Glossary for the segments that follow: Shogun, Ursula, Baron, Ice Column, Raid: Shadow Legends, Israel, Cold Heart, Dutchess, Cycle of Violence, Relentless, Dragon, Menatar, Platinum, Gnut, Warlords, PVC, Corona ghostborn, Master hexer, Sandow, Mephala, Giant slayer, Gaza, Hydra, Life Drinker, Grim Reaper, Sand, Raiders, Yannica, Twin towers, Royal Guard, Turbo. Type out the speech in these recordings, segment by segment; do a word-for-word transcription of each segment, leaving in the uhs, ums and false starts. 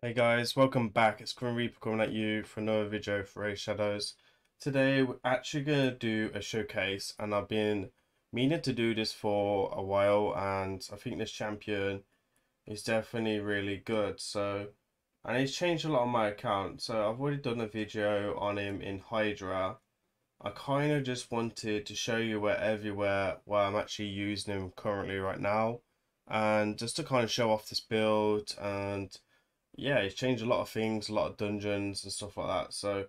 Hey guys, welcome back. It's Grim Reaper coming at you for another video for Raid: Shadows. Today we're actually going to do a showcase, and I've been meaning to do this for a while, and I think this champion is definitely really good. So, and he's changed a lot on my account, so I've already done a video on him in Hydra. I kind of just wanted to show you where everywhere where I'm actually using him currently right now, and just to kind of show off this build. And yeah, it's changed a lot of things, a lot of dungeons and stuff like that. So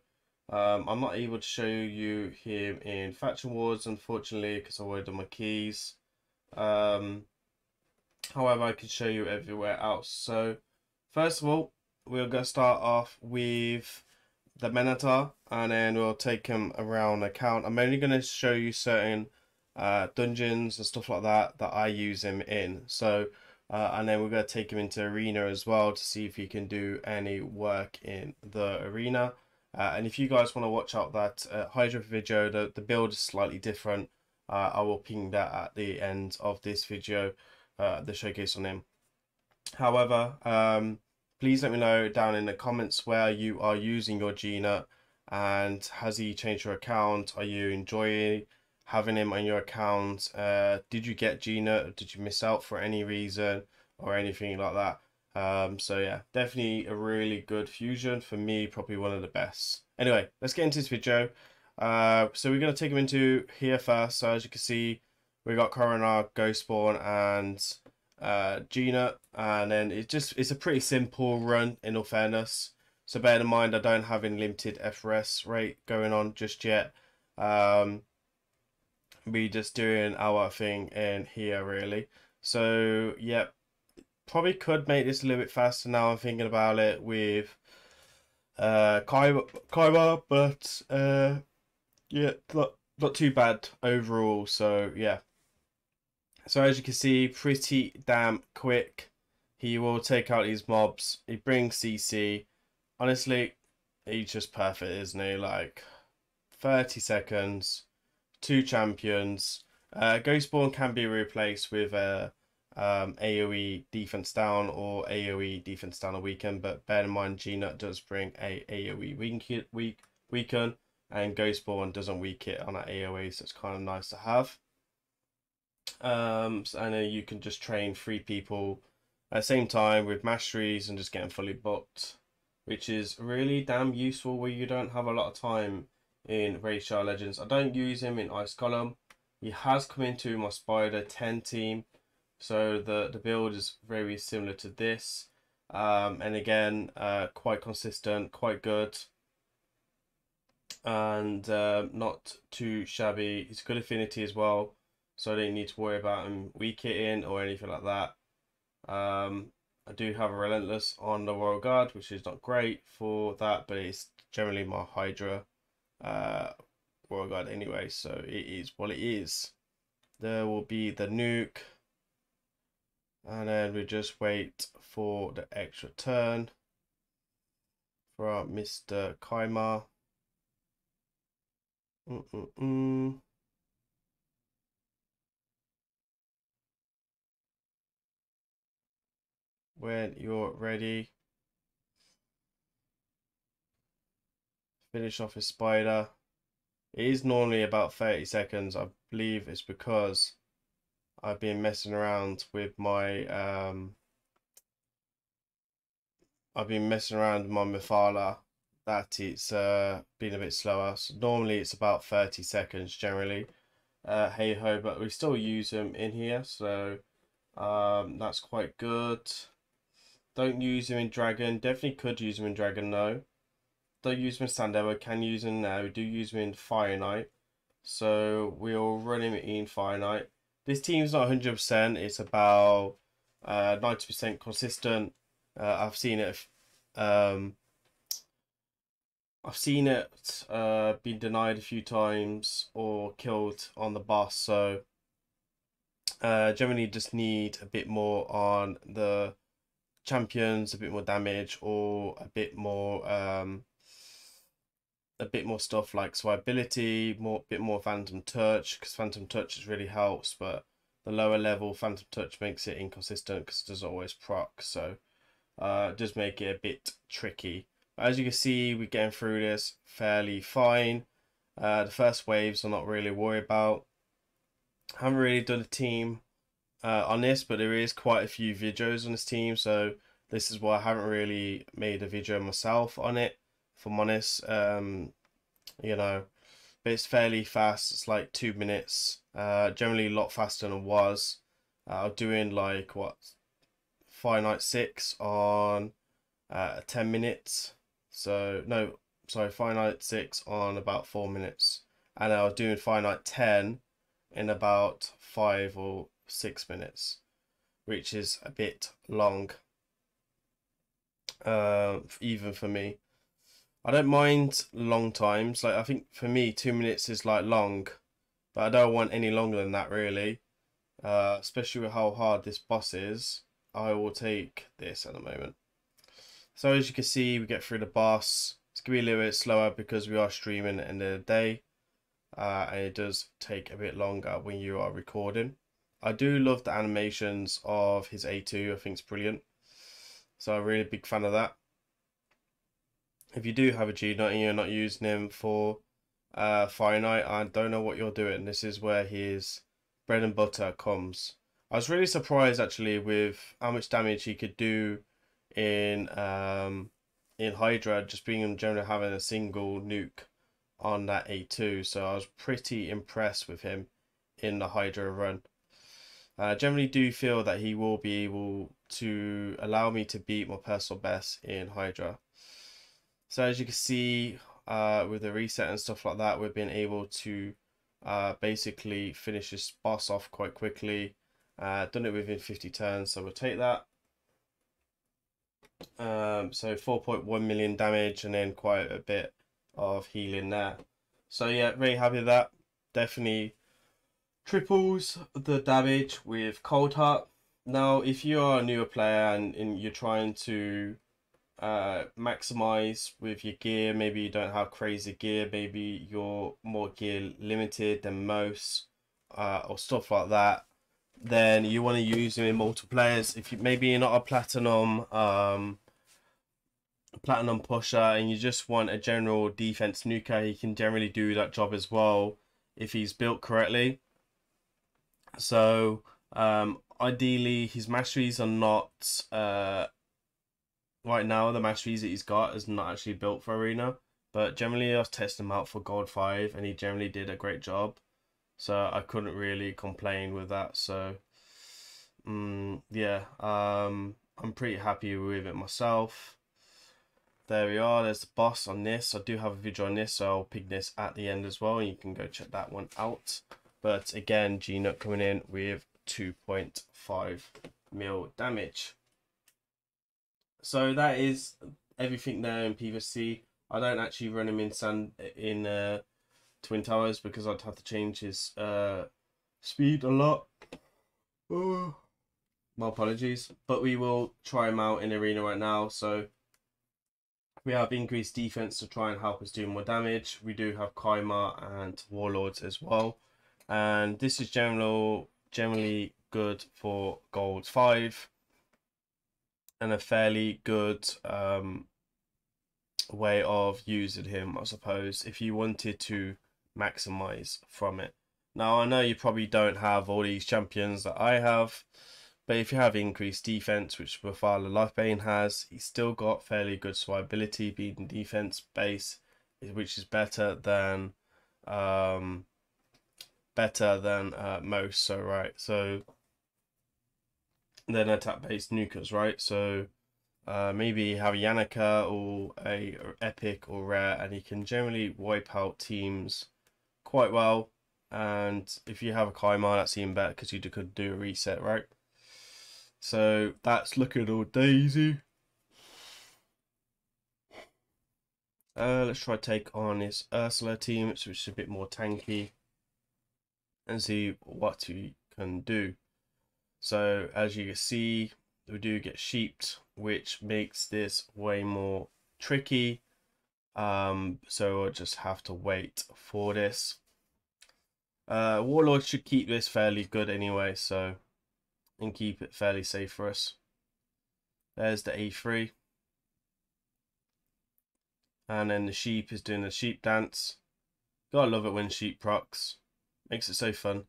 um, I'm not able to show you him in faction wars, unfortunately, because I've already done my keys. Um, however, I can show you everywhere else. So first of all, we're going to start off with the Menatar, and then we'll take him around the count. I'm only going to show you certain uh, dungeons and stuff like that that I use him in. So Uh, and then we're going to take him into arena as well to see if he can do any work in the arena. Uh, and if you guys want to watch out that uh, Hydra video, the, the build is slightly different. Uh, I will ping that at the end of this video, uh, the showcase on him. However, um, please let me know down in the comments where you are using your Gina, and has he changed your account? Are you enjoying having him on your account? Uh, did you get Gina? Did you miss out for any reason or anything like that? Um, so yeah, definitely a really good fusion for me, probably one of the best. Anyway, let's get into this video. Uh, so we're going to take him into here first. So as you can see, we got Corona, Ghostborn, and uh, Gina, and then it just it's a pretty simple run in all fairness. So bear in mind, I don't have any limited F R S rate going on just yet. Um, be just doing our thing in here really. So yeah, probably could make this a little bit faster now I'm thinking about it with uh Kaimar, but uh yeah, not, not too bad overall. So yeah, so as you can see, pretty damn quick. He will take out these mobs, he brings C C. Honestly, he's just perfect, isn't he? Like thirty seconds, two champions. uh, Ghostborn can be replaced with a um, AoE defense down or AoE defense down a weaken, but bear in mind G-Nut does bring a AoE weak, weak, weaken, and Ghostborn doesn't weak it on an AoE, so it's kind of nice to have. Um, so I know you can just train three people at the same time with masteries and just getting fully booked, which is really damn useful where you don't have a lot of time in Rayshard Legends. I don't use him in Ice Column. He has come into my Spider ten team, so the, the build is very similar to this. Um, and again, uh, quite consistent, quite good, and uh, not too shabby. He's good affinity as well, so I don't need to worry about him weak hitting or anything like that. Um, I do have a Relentless on the Royal Guard, which is not great for that, but it's generally my Hydra uh Royal Guard anyway, so it is what it is. There will be the nuke, and then we just wait for the extra turn for our Mister Kaimar. mm -mm -mm. When you're ready, finish off his Spider. It is normally about thirty seconds. I believe it's because I've been messing around with my um I've been messing around with my Mephala that it's uh been a bit slower. So normally it's about thirty seconds generally. Uh hey ho, but we still use them in here, so um that's quite good. Don't use them in Dragon. Definitely could use them in Dragon though. Don't use him in Sandow, I can use him now. We do use him in Fire Knight, so we'll run him in Fire Knight. This team's not one hundred percent, it's about uh, ninety percent consistent. Uh, I've seen it, um, I've seen it uh, been denied a few times or killed on the boss, so uh, generally just need a bit more on the champions, a bit more damage, or a bit more. Um, a bit more stuff like survivability, more bit more Phantom Touch, because Phantom Touch really helps, but the lower level Phantom Touch makes it inconsistent because it doesn't always proc. So uh, does make it a bit tricky. But as you can see, we're getting through this fairly fine. Uh, the first waves I'm not really worried about. I haven't really done a team uh, on this, but there is quite a few videos on this team, so this is why I haven't really made a video myself on it, if I'm honest. Um, you know, but it's fairly fast. It's like two minutes. Uh, generally a lot faster than it was. I was uh, doing like what, Fire Knight six on uh, ten minutes. So no, sorry, Fire Knight six on about four minutes, and I was doing Fire Knight ten in about five or six minutes, which is a bit long. Uh, even for me, I don't mind long times. Like, I think for me two minutes is like long, but I don't want any longer than that really, uh, especially with how hard this boss is. I will take this at the moment. So as you can see, we get through the boss. It's gonna be a little bit slower because we are streaming at the end of the day, uh, and it does take a bit longer when you are recording. I do love the animations of his A two. I think it's brilliant. So I'm really a big fan of that. If you do have a G nine and you're not using him for uh, Fire Knight, I don't know what you're doing. This is where his bread and butter comes. I was really surprised actually with how much damage he could do in um, in Hydra, just being in general having a single nuke on that A two. So I was pretty impressed with him in the Hydra run. I generally do feel that he will be able to allow me to beat my personal best in Hydra. So as you can see, uh, with the reset and stuff like that, we've been able to uh, basically finish this boss off quite quickly. Uh, done it within fifty turns, so we'll take that. Um, so four point one million damage and then quite a bit of healing there. So yeah, really happy with that. Definitely triples the damage with Cold Heart. Now, if you are a newer player and, and you're trying to uh, maximize with your gear, maybe you don't have crazy gear, maybe you're more gear limited than most, uh, or stuff like that, then you want to use them in multiplayers. If you maybe you're not a platinum um, platinum pusher and you just want a general defense nuker, he can generally do that job as well if he's built correctly. So um, ideally his masteries are not uh, right now the masteries that he's got is not actually built for arena, but generally I was testing him out for gold five and he generally did a great job, so I couldn't really complain with that. So um, yeah, um, I'm pretty happy with it myself. There we are, there's the boss on this. I do have a video on this, so I'll pick this at the end as well and you can go check that one out. But again, G nut coming in with two point five mil damage. So that is everything there in P V C. I don't actually run him in sand in uh, Twin Towers because I'd have to change his uh, speed a lot. Oh, my apologies. But we will try him out in arena right now. So we have increased defense to try and help us do more damage. We do have Kaimar and Warlords as well. And this is general, generally good for gold five and a fairly good um, way of using him, I suppose, if you wanted to maximize from it. Now, I know you probably don't have all these champions that I have, but if you have increased defense, which Profiler Lifebane has, he's still got fairly good survivability, beating defense base, which is better than... Um, better than uh, most. So right, so then attack based nukers, right? So uh, maybe have a Yannica or a or epic or rare, and he can generally wipe out teams quite well. And if you have a Kaimar, that's even better because you could do a reset, right? So that's looking all daisy. Uh, let's try take on this Ursula team, which is a bit more tanky, and see what we can do. So as you can see, we do get sheeped, which makes this way more tricky. Um, so I'll just have to wait for this. Uh, Warlord should keep this fairly good anyway, so, and keep it fairly safe for us. There's the E three. And then the sheep is doing the sheep dance. Gotta love it when sheep procs. Makes it so fun.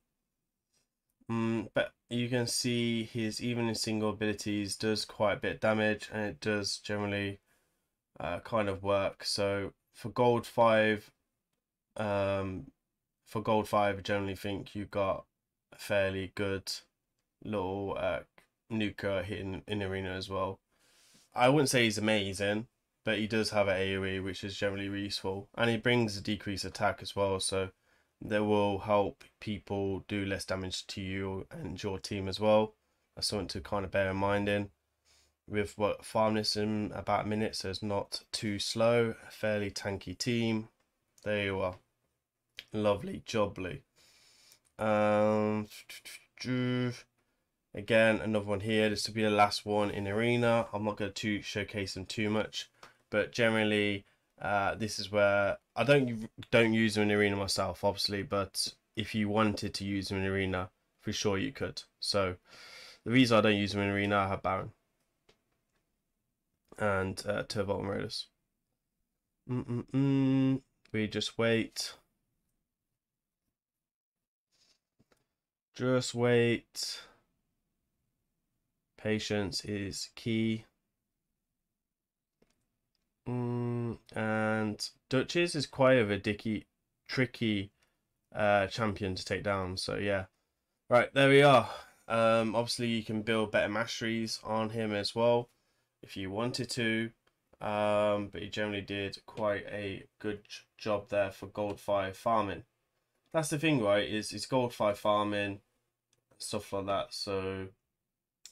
Mm, but you can see his even in single abilities does quite a bit of damage, and it does generally uh, kind of work. So for gold five, um, for gold five, I generally think you got a fairly good little uh, nuker hitting in arena as well. I wouldn't say he's amazing, but he does have an AoE, which is generally useful, and he brings a decreased attack as well. So that will help people do less damage to you and your team as well. That's something to kind of bear in mind in. We've what, farmed this in about a minute, so it's not too slow. A fairly tanky team. There you are. Lovely, jubbly. Um, again, another one here. This will be the last one in arena. I'm not going to showcase them too much, but generally... Uh, this is where I don't don't use them in arena myself, obviously, but if you wanted to use them in arena, for sure you could. So the reason I don't use them in arena, I have Baron and uh, Turbo and Raiders. Mm -mm -mm. We just wait, just wait. Patience is key. Mm, and Dutchess is quite of a dicky, tricky uh, champion to take down. So yeah, right, there we are. Um, obviously you can build better masteries on him as well if you wanted to, um, but he generally did quite a good job there for gold five farming. That's the thing, right, is it's gold five farming, stuff like that, so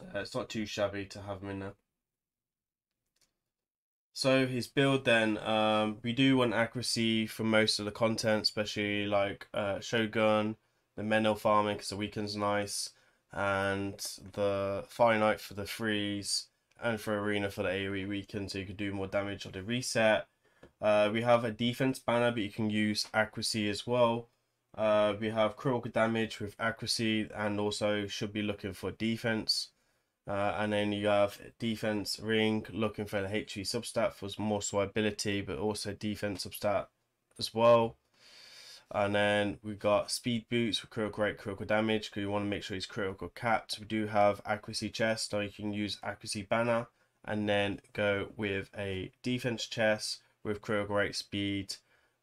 uh, it's not too shabby to have him in there. So his build then, um, we do want accuracy for most of the content, especially like uh, Shogun, the Menil farming because the weaken's nice, and the Fire Knight for the freeze, and for Arena for the AoE weaken, so you can do more damage on the reset. Uh, we have a defense banner, but you can use accuracy as well. Uh, we have critical damage with accuracy, and also should be looking for defense. Uh, and then you have defense ring, looking for the H E substat for more survivability, but also defense substat as well. And then we've got speed boots for critical rate, critical damage, because you want to make sure it's critical capped. We do have accuracy chest, so you can use accuracy banner and then go with a defense chest with critical rate, speed,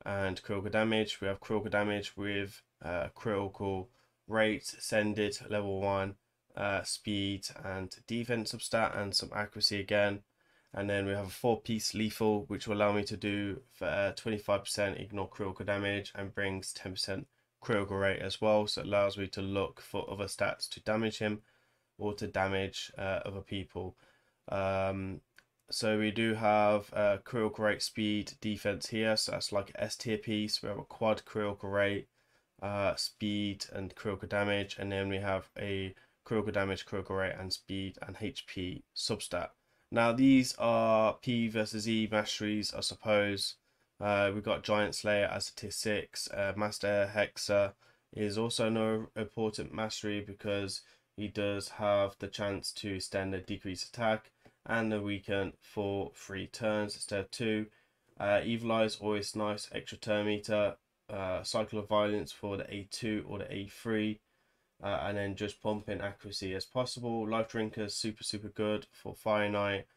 and critical damage. We have critical damage with uh, critical rate, ascended, level one. Uh, speed and defense substat and some accuracy again, and then we have a four piece lethal which will allow me to do for uh, twenty-five percent ignore critical damage and brings ten percent critical rate as well, so it allows me to look for other stats to damage him or to damage uh, other people. Um, so we do have uh, critical rate, speed, defense here, so that's like an S tier piece. We have a quad critical rate, uh, speed and critical damage, and then we have a critical damage, critical rate, and speed, and H P substat. Now these are P versus E masteries, I suppose. Uh, we've got Giant Slayer as a tier six. Uh, Master Hexer is also an important mastery because he does have the chance to extend a decreased attack and the weaken for three turns instead of two. Uh, Evil Eyes always nice, extra turn meter. Uh, Cycle of Violence for the A two or the A three. Uh, and then just pump in accuracy as possible. Life Drinker, super super good for Fire Knight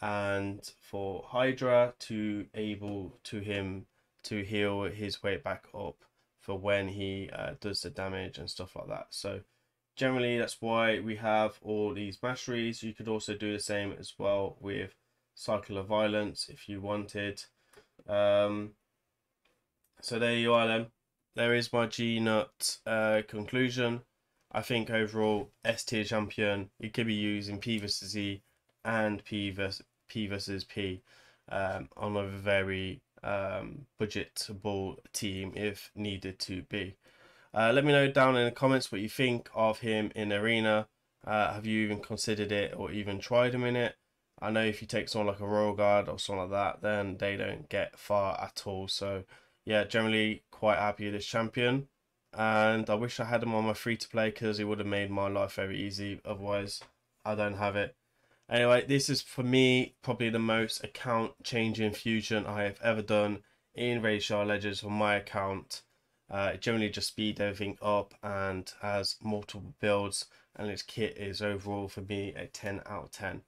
and for Hydra to able to him to heal his way back up for when he uh, does the damage and stuff like that. So generally that's why we have all these masteries. You could also do the same as well with Cycle of Violence if you wanted. Um, so there you are then. There is my G-Nut uh, conclusion. I think overall S tier champion, it could be used in P versus E and P versus P, versus P um, on a very um, budgetable team if needed to be. Uh, let me know down in the comments what you think of him in arena. Uh, have you even considered it or even tried him in it? I know if you take someone like a Royal Guard or something like that, then they don't get far at all. So yeah, generally quite happy with this champion. And I wish I had him on my free to play because it would have made my life very easy. Otherwise, I don't have it. Anyway, this is for me probably the most account changing fusion I have ever done in Rayshard Legends on my account. Uh, it generally just speeds everything up and has multiple builds, and its kit is overall for me a ten out of ten.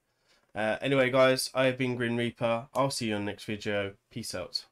Uh, anyway guys, I have been Grim Reaper. I'll see you on the next video. Peace out.